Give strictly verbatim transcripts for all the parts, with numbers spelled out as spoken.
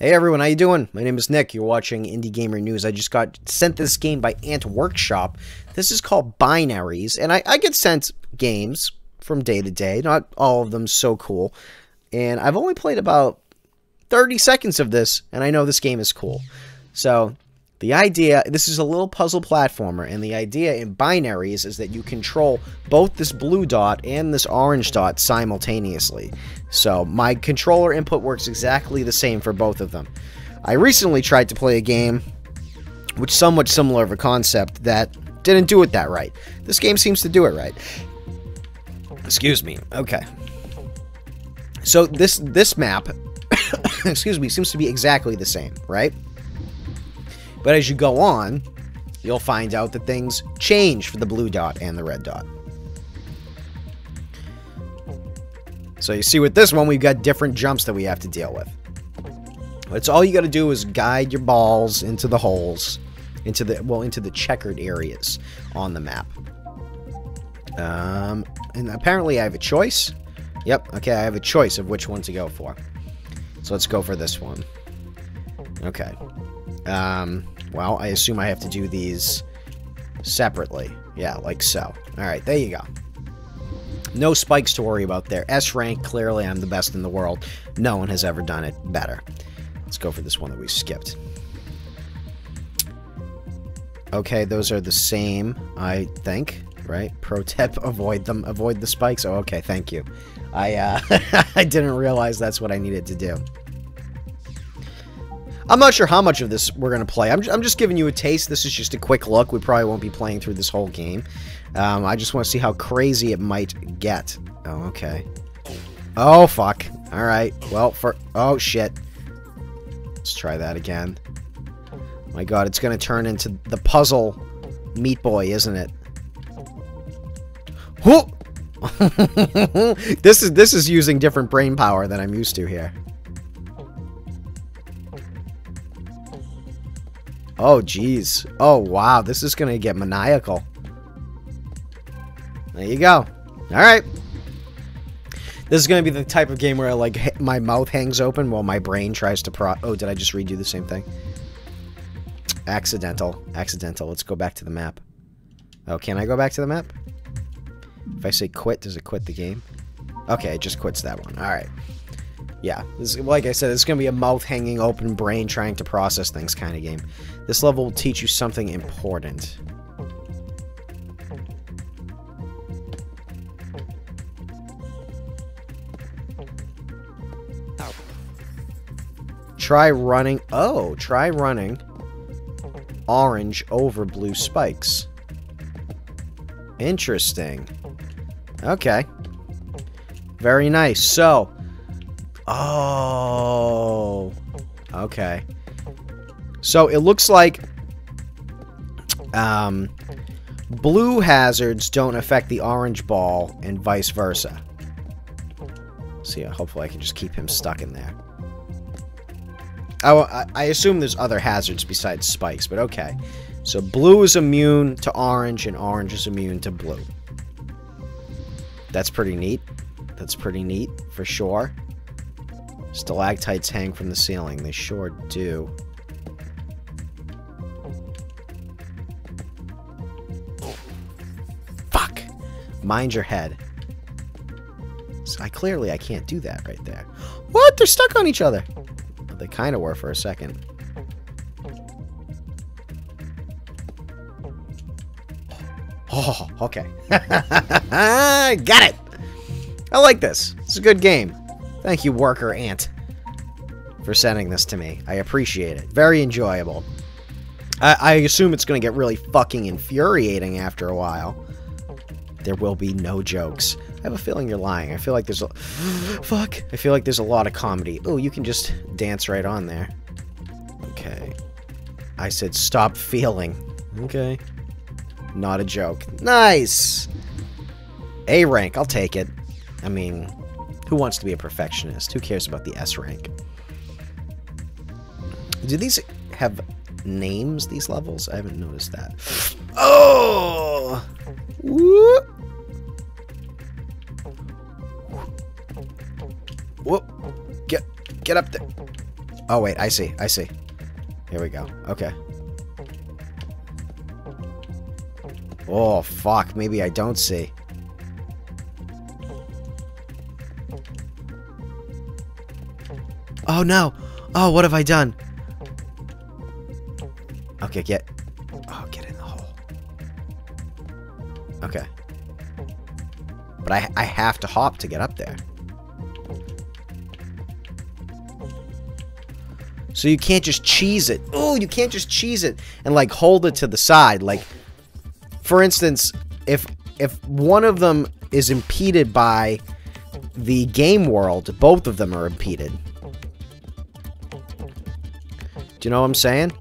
Hey everyone, how you doing? My name is Nick. You're watching Indie Gamer News. I just got sent this game by Ant Workshop. This is called Binaries, and I, I get sent games from day to day. Not all of them so cool. And I've only played about thirty seconds of this, and I know this game is cool. So, the idea, this is a little puzzle platformer, and the idea in Binaries is that you control both this blue dot and this orange dot simultaneously. So, my controller input works exactly the same for both of them. I recently tried to play a game which is somewhat similar of a concept that didn't do it that right. This game seems to do it right. Excuse me. Okay. So this this map, excuse me, seems to be exactly the same, right? But as you go on, you'll find out that things change for the blue dot and the red dot. So you see with this one, we've got different jumps that we have to deal with. It's all you got to do is guide your balls into the holes, into the well, into the checkered areas on the map. Um, and apparently I have a choice. Yep, okay, I have a choice of which one to go for. So let's go for this one. Okay. Um, well, I assume I have to do these separately. Yeah, like so. Alright, there you go. No spikes to worry about there. S rank, clearly I'm the best in the world. No one has ever done it better. Let's go for this one that we skipped. Okay, those are the same, I think. Right? Pro tip, avoid them. Avoid the spikes. Oh, okay, thank you. I, uh, I didn't realize that's what I needed to do. I'm not sure how much of this we're going to play. I'm, I'm just giving you a taste. This is just a quick look. We probably won't be playing through this whole game. Um, I just want to see how crazy it might get. Oh, okay. Oh, fuck. All right. Well, for... Oh, shit. Let's try that again. Oh my god, it's going to turn into the puzzle Meat Boy, isn't it? this is this is using different brain power than I'm used to here. Oh geez. Oh wow, this is gonna get maniacal. There you go. Alright. This is gonna be the type of game where I, like, my mouth hangs open while my brain tries to pro- Oh, did I just redo the same thing? Accidental. Accidental. Let's go back to the map. Oh, can I go back to the map? If I say quit, does it quit the game? Okay, it just quits that one. Alright. Yeah. This, like I said, it's going to be a mouth hanging open, brain trying to process things kind of game. This level will teach you something important. Oh. Try running. Oh, try running orange over blue spikes. Interesting. Okay. Very nice. So, oh, okay. So it looks like um, blue hazards don't affect the orange ball and vice versa. So yeah, hopefully I can just keep him stuck in there. Oh, I, I assume there's other hazards besides spikes, but okay. So blue is immune to orange and orange is immune to blue. That's pretty neat. That's pretty neat, for sure. Stalactites hang from the ceiling. They sure do. Fuck! Mind your head. So I clearly I can't do that right there. What? They're stuck on each other! Well, they kind of were for a second. Oh, okay. Got it! I like this. It's a good game. Thank you, Worker Ant, for sending this to me. I appreciate it. Very enjoyable. I, I assume it's going to get really fucking infuriating after a while. There will be no jokes. I have a feeling you're lying. I feel like there's a... Fuck. I feel like there's a lot of comedy. Oh, you can just dance right on there. Okay. I said stop feeling. Okay. Not a joke. Nice! A rank, I'll take it. I mean, who wants to be a perfectionist? Who cares about the S rank? Do these have names, these levels? I haven't noticed that. Oh! Whoop! Whoop! Get, get up there. Oh, wait, I see, I see. Here we go, okay. Oh, fuck, maybe I don't see. Oh, no! Oh, what have I done? Okay, get... Oh, get in the hole. Okay. But I, I have to hop to get up there. So you can't just cheese it. Oh, you can't just cheese it and, like, hold it to the side. Like, for instance, if if one of them is impeded by the game world, both of them are impeded. Do you know what I'm saying?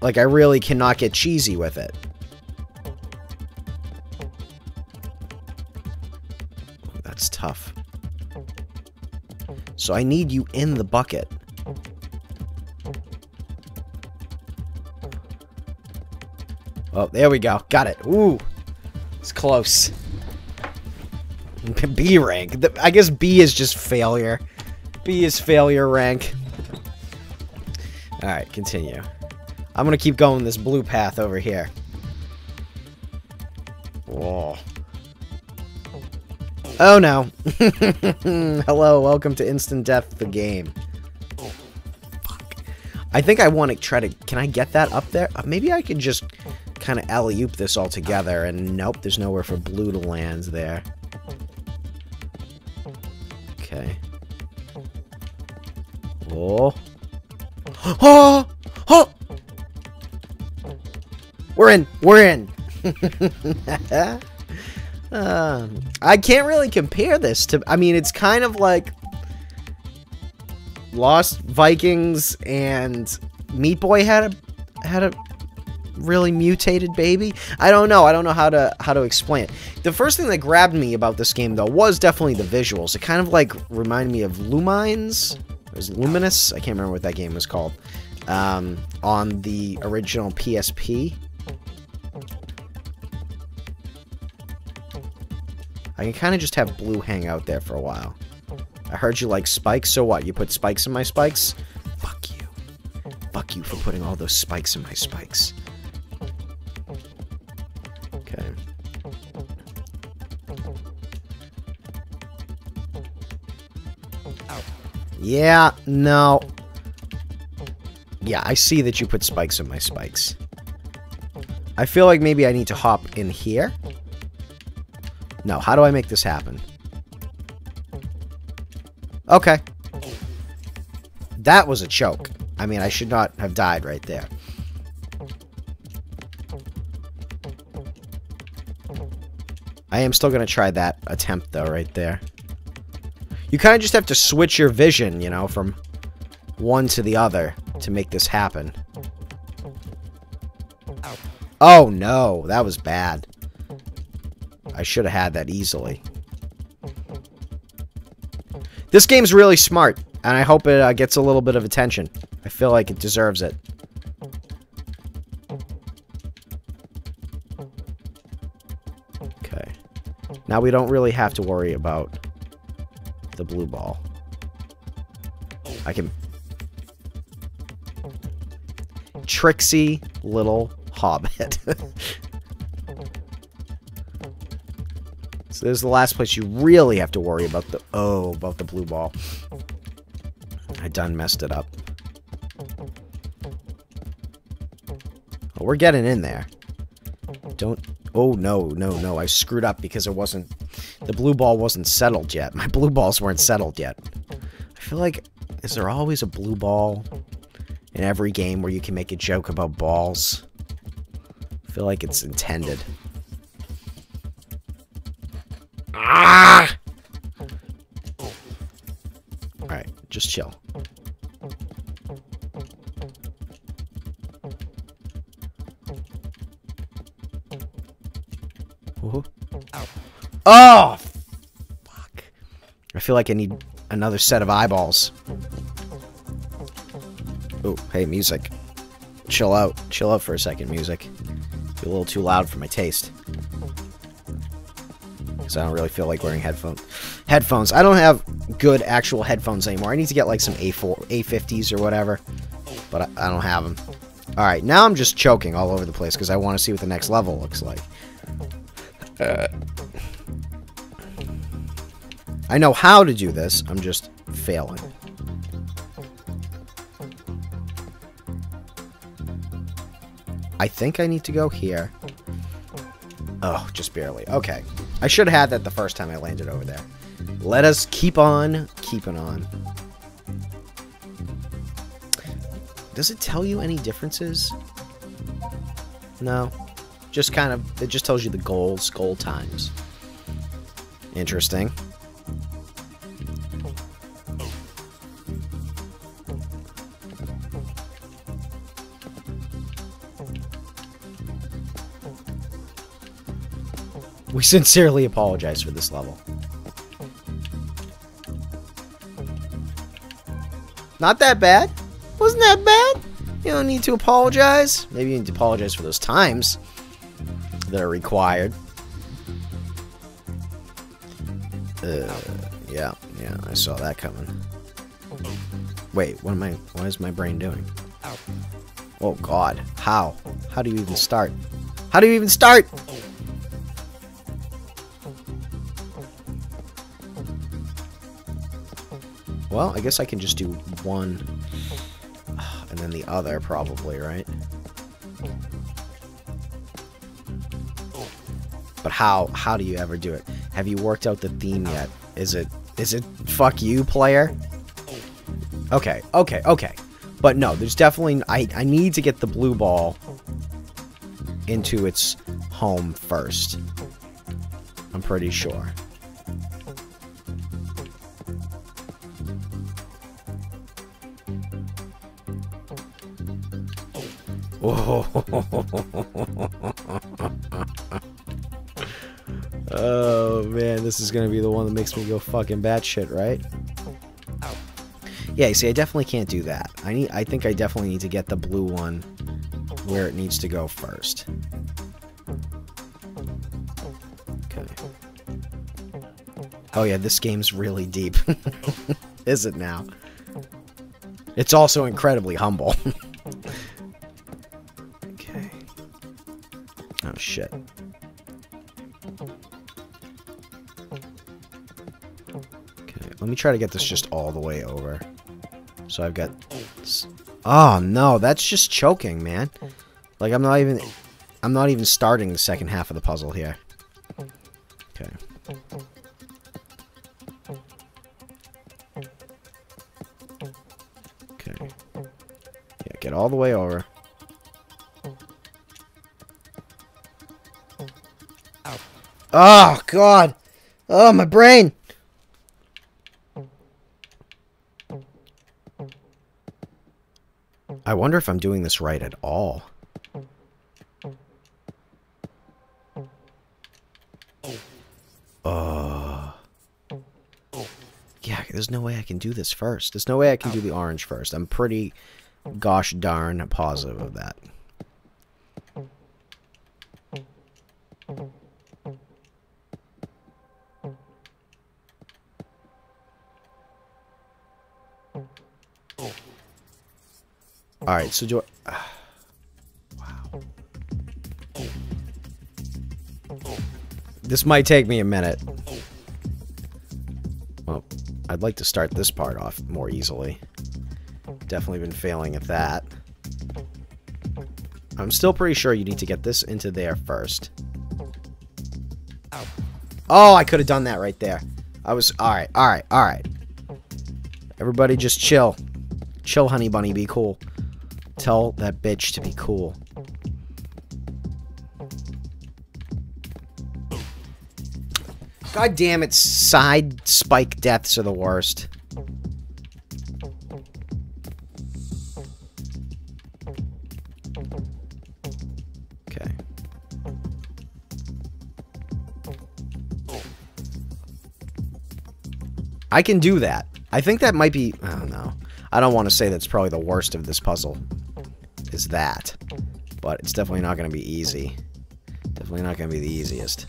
Like, I really cannot get cheesy with it. Ooh, that's tough. So I need you in the bucket. Oh, there we go. Got it. Ooh. It's close. B rank. I guess B is just failure. B is failure rank. Alright, continue. I'm gonna keep going this blue path over here. Whoa. Oh no. Hello, welcome to Instant Death, the game. Oh, fuck. I think I want to try to... Can I get that up there? Uh, maybe I could just kind of alley-oop this all together, and nope, there's nowhere for blue to land there. Okay. Oh. Oh! Oh! We're in! We're in! um, I can't really compare this to... I mean, it's kind of like... Lost Vikings and... Meat Boy had a... had a really mutated baby? I don't know. I don't know how to how to explain it. The first thing that grabbed me about this game, though, was definitely the visuals. It kind of, like, reminded me of Lumines... It was Luminous, I can't remember what that game was called, um, on the original P S P. I can kind of just have blue hang out there for a while. I heard you like spikes, so what? You put spikes in my spikes? Fuck you. Fuck you for putting all those spikes in my spikes. Okay. Yeah, no. Yeah, I see that you put spikes in my spikes. I feel like maybe I need to hop in here. No, how do I make this happen? Okay. That was a choke. I mean, I should not have died right there. I am still going to try that attempt, though, right there. You kind of just have to switch your vision, you know, from one to the other to make this happen. Oh, no. That was bad. I should have had that easily. This game's really smart, and I hope it uh, gets a little bit of attention. I feel like it deserves it. Okay. Now we don't really have to worry about... the blue ball. I can... Tricksy little hobbit. So this is the last place you really have to worry about the... Oh, about the blue ball. I done messed it up. Oh, we're getting in there. Don't... Oh, no, no, no. I screwed up because it wasn't... The blue ball wasn't settled yet. My blue balls weren't settled yet. I feel like... Is there always a blue ball in every game where you can make a joke about balls? I feel like it's intended. Ah! Alright, just chill. Oh, fuck. I feel like I need another set of eyeballs. Oh, hey, music. Chill out. Chill out for a second, music. You're a little too loud for my taste. Because I don't really feel like wearing headphones. headphones. I don't have good actual headphones anymore. I need to get like some A four, A fifties or whatever, but I, I don't have them. All right, now I'm just choking all over the place because I want to see what the next level looks like. Uh, I know how to do this. I'm just failing. I think I need to go here. Oh, just barely. Okay. I should have had that the first time I landed over there. Let us keep on keeping on. Does it tell you any differences? No. Just kind of, it just tells you the goals, goal times. Interesting. We sincerely apologize for this level. Not that bad. Wasn't that bad? You don't need to apologize. Maybe you need to apologize for those times that are required. Uh, yeah, yeah, I saw that coming. Wait, what am I, what is my brain doing? Oh God, how? How do you even start? How do you even start? Well, I guess I can just do one, and then the other, probably, right? But how? How do you ever do it? Have you worked out the theme yet? Is it? Is it? Fuck you, player. Okay, okay, okay. But no, there's definitely. I I need to get the blue ball into its home first. I'm pretty sure. Oh man, this is gonna be the one that makes me go fucking batshit, right? Yeah, you see, I definitely can't do that. I need, I think I definitely need to get the blue one where it needs to go first. Okay. Oh yeah, this game's really deep. Is it now? It's also incredibly humble. Oh, shit. Okay, let me try to get this just all the way over. So I've got... This. Oh, no, that's just choking, man. Like, I'm not even... I'm not even starting the second half of the puzzle here. Okay. Okay. Yeah, get all the way over. Oh, God. Oh, my brain. I wonder if I'm doing this right at all. Uh, yeah, there's no way I can do this first. There's no way I can do the orange first. I'm pretty gosh darn positive of that. All right, so do I... Uh, wow. This might take me a minute. Well, I'd like to start this part off more easily. Definitely been failing at that. I'm still pretty sure you need to get this into there first. Oh, I could have done that right there. I was... All right, all right, all right. Everybody just chill. Chill, honey bunny, be cool. Tell that bitch to be cool. God damn it, side spike deaths are the worst. Okay. I can do that. I think that might be... I don't know. I don't want to say that's probably the worst of this puzzle. Is that. But it's definitely not going to be easy. Definitely not going to be the easiest.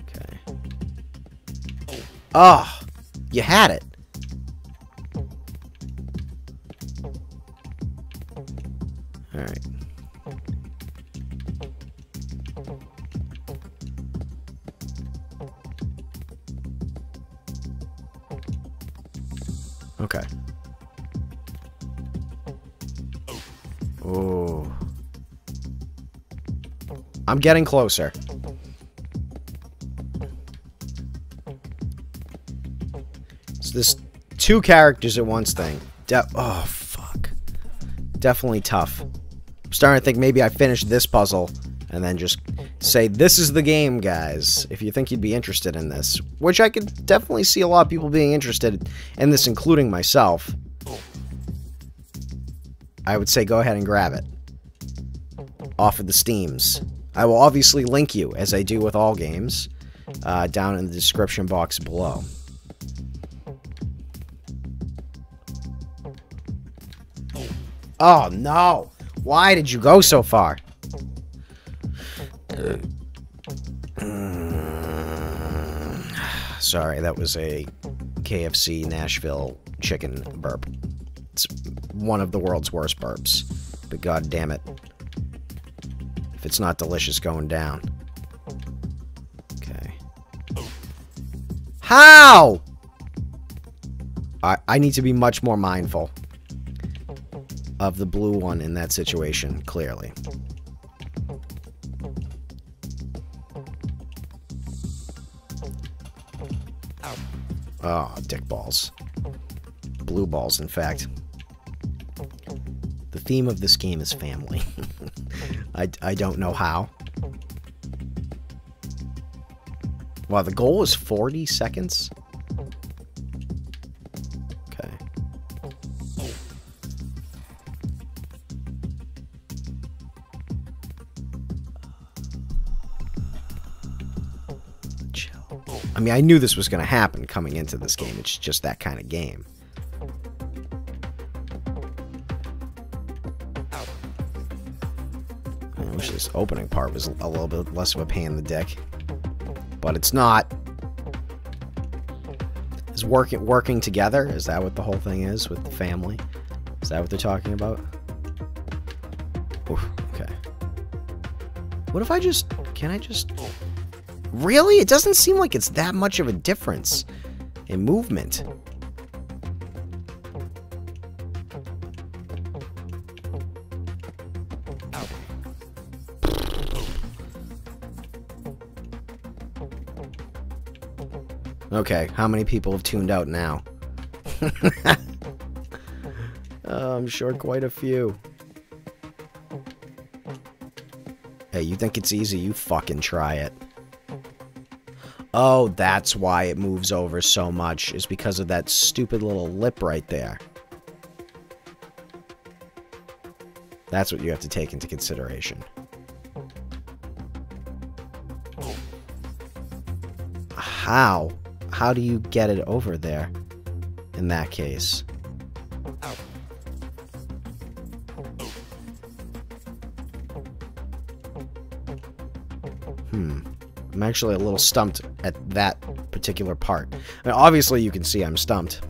Okay. Oh, you had it. All right. Okay. Oh. I'm getting closer. So this two characters at once thing. De oh, fuck. Definitely tough. I'm starting to think maybe I finish this puzzle and then just say, this is the game, guys, if you think you'd be interested in this. Which I could definitely see a lot of people being interested in this, including myself. I would say go ahead and grab it. Off of the Steams. I will obviously link you, as I do with all games, uh, down in the description box below. Oh, no! Why did you go so far? Sorry, that was a K F C Nashville chicken burp. It's one of the world's worst burps, but god damn it, if it's not delicious going down. Okay. How? I, I need to be much more mindful of the blue one in that situation, clearly. Oh, dick balls. Blue balls, in fact. The theme of this game is family. I, I don't know how. Wow, the goal was forty seconds? Okay. Chill. I mean, I knew this was going to happen coming into this game. It's just that kind of game. This opening part was a little bit less of a pain in the dick, but it's not. Is working working together? Is that what the whole thing is with the family? Is that what they're talking about? Oof, okay. What if I just? Can I just? Really? It doesn't seem like it's that much of a difference in movement. Okay, how many people have tuned out now? uh, I'm sure quite a few. Hey, you think it's easy? You fucking try it. Oh, that's why it moves over so much, is because of that stupid little lip right there. That's what you have to take into consideration. How? How do you get it over there in that case? Hmm. I'm actually a little stumped at that particular part. I mean, obviously you can see I'm stumped.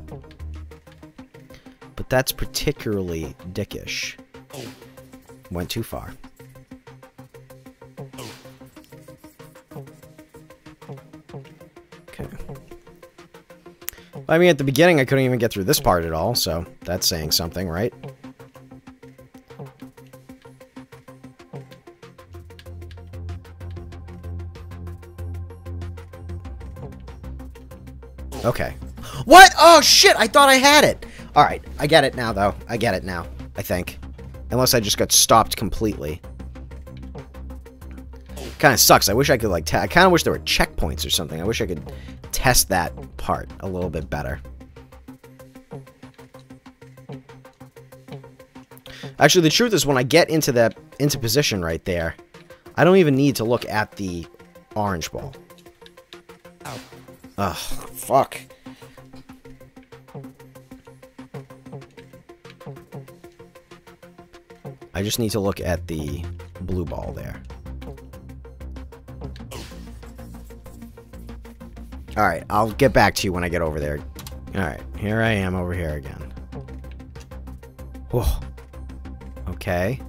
But that's particularly dickish. Went too far. I mean, at the beginning, I couldn't even get through this part at all, so that's saying something, right? Okay. What? Oh, shit! I thought I had it! Alright, I get it now, though. I get it now, I think. Unless I just got stopped completely. Kinda sucks. I wish I could, like, ta- I kinda wish there were checkpoints or something. I wish I could test that part a little bit better. Actually, the truth is, when I get into that into position right there, I don't even need to look at the orange ball. Ow. Ugh, fuck. I just need to look at the blue ball there. Alright, I'll get back to you when I get over there. Alright, here I am over here again. Whoa. Okay.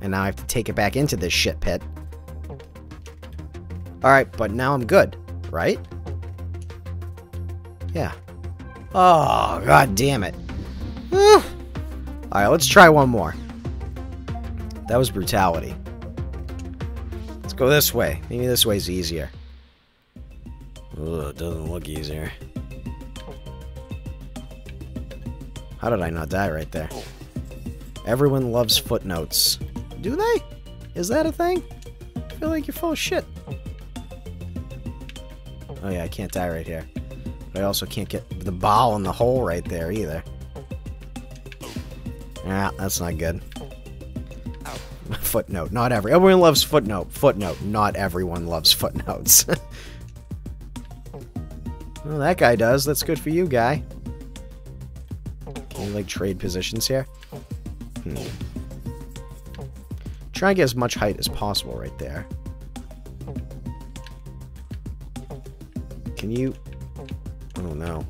And now I have to take it back into this shit pit. Alright, but now I'm good, right? Yeah. Oh, god damn it. Alright, let's try one more. That was brutality. Let's go this way. Maybe this way's easier. Ugh, it doesn't look easier. How did I not die right there? Everyone loves footnotes. Do they? Is that a thing? I feel like you're full of shit. Oh yeah, I can't die right here. But I also can't get the ball in the hole right there either. Nah, that's not good. Footnote. Not every- everyone loves footnote. Footnote. Not everyone loves footnotes. Well, that guy does. That's good for you, guy. Can you, like, trade positions here? Hmm. Try and get as much height as possible right there. Can you... Oh, no.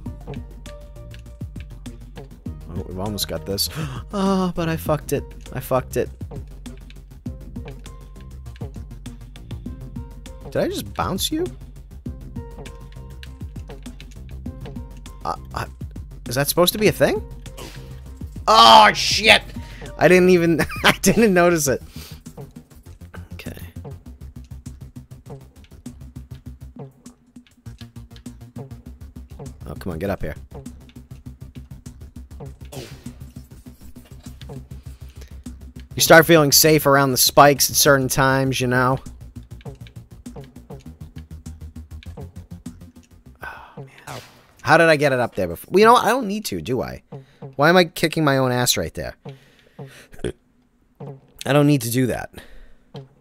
Oh, we've almost got this. Oh, but I fucked it. I fucked it. Did I just bounce you? Uh, uh, is that supposed to be a thing? Oh, shit! I didn't even... I didn't notice it. Okay. Oh, come on, get up here. You start feeling safe around the spikes at certain times, you know? How did I get it up there before? Well, you know what? I don't need to, do I? Why am I kicking my own ass right there? I don't need to do that.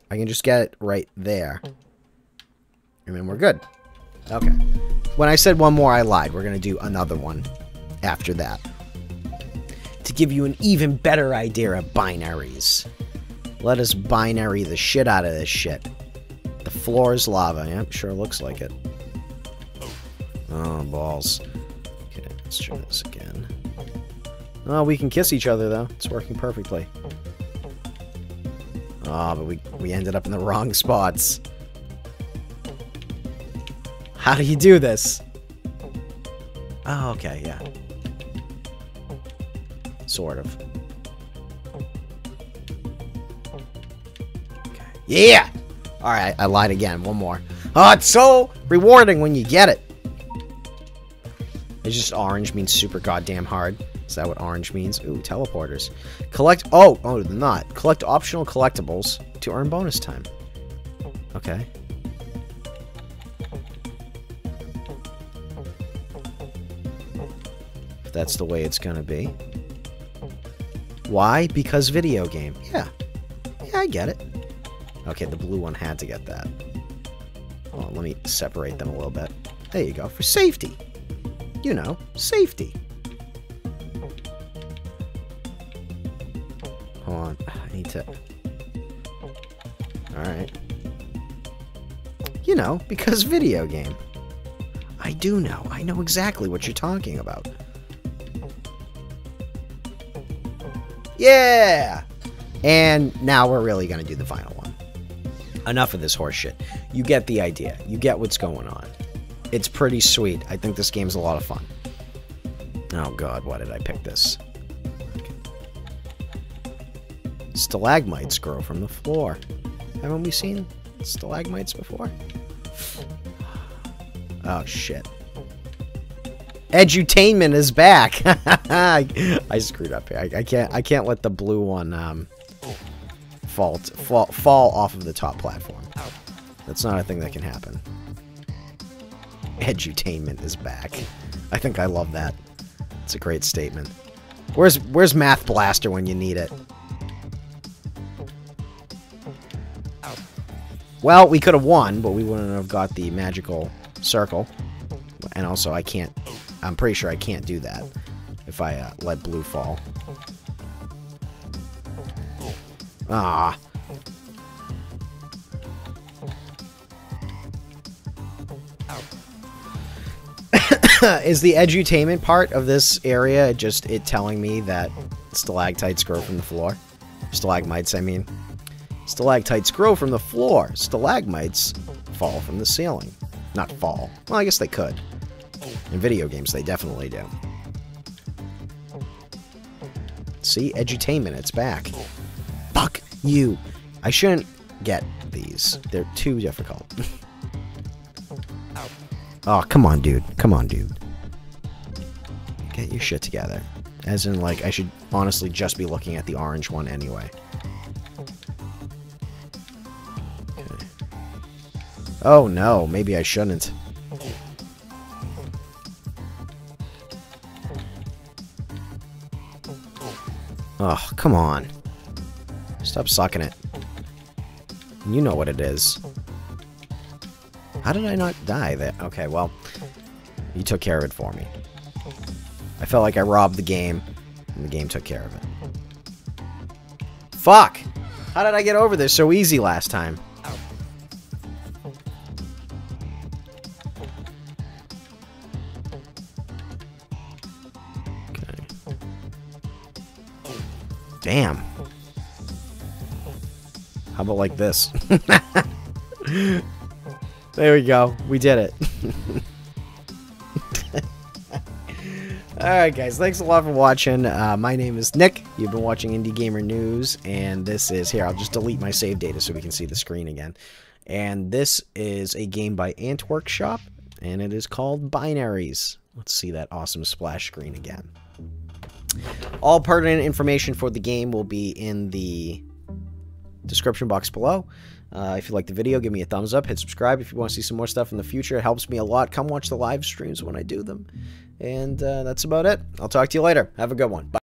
I can just get it right there. And then we're good. Okay. When I said one more, I lied. We're going to do another one after that. To give you an even better idea of binaries. Let us binary the shit out of this shit. The floor is lava. Yep, sure looks like it. Oh, balls. Okay, let's try this again. Oh, we can kiss each other, though. It's working perfectly. Oh, but we, we ended up in the wrong spots. How do you do this? Oh, okay, yeah. Sort of. Okay. Yeah! Alright, I lied again. One more. Oh, it's so rewarding when you get it. It's just orange means super goddamn hard. Is that what orange means? Ooh, teleporters. Collect... Oh, oh, not. Collect optional collectibles to earn bonus time. Okay. If that's the way it's gonna be. Why? Because video game. Yeah. Yeah, I get it. Okay, the blue one had to get that. Oh, let me separate them a little bit. There you go. For safety. You know, safety. Hold on, I need to... Alright. You know, because video game. I do know. I know exactly what you're talking about. Yeah! And now we're really gonna do the final one. Enough of this horseshit. You get the idea. You get what's going on. It's pretty sweet. I think this game's a lot of fun. Oh god, why did I pick this? Okay. Stalagmites grow from the floor. Haven't we seen stalagmites before? Oh shit. Edutainment is back! I screwed up here. I, I can't I can't let the blue one um fall, fall fall off of the top platform. That's not a thing that can happen. Edutainment is back. I think I love that. It's a great statement. Where's where's Math Blaster when you need it? Well, we could have won, but we wouldn't have got the magical circle. And also, I can't... I'm pretty sure I can't do that if I uh, let blue fall. Ah. is the edutainment part of this area just it telling me that stalactites grow from the floor? Stalagmites, I mean. Stalactites grow from the floor. Stalagmites fall from the ceiling. Not fall. Well, I guess they could. In video games, they definitely do. See? Edutainment, it's back. Fuck you. I shouldn't get these. They're too difficult. Oh, come on, dude. Come on, dude. Get your shit together. As in, like, I should honestly just be looking at the orange one anyway. Okay. Oh, no. Maybe I shouldn't. Oh, come on. Stop sucking it. You know what it is. How did I not die there? Okay, well, you took care of it for me. I felt like I robbed the game, and the game took care of it. Fuck! How did I get over this so easy last time? Okay. Damn. How about like this? There we go. We did it. Alright guys, thanks a lot for watching. Uh, my name is Nick. You've been watching Indie Gamer News, and this is... Here, I'll just delete my save data so we can see the screen again. And this is a game by Ant Workshop, and it is called Binaries. Let's see that awesome splash screen again. All pertinent information for the game will be in the description box below. Uh, if you like the video, give me a thumbs up, hit subscribe if you want to see some more stuff in the future. It helps me a lot. Come watch the live streams when I do them. And uh, that's about it. I'll talk to you later. Have a good one. Bye.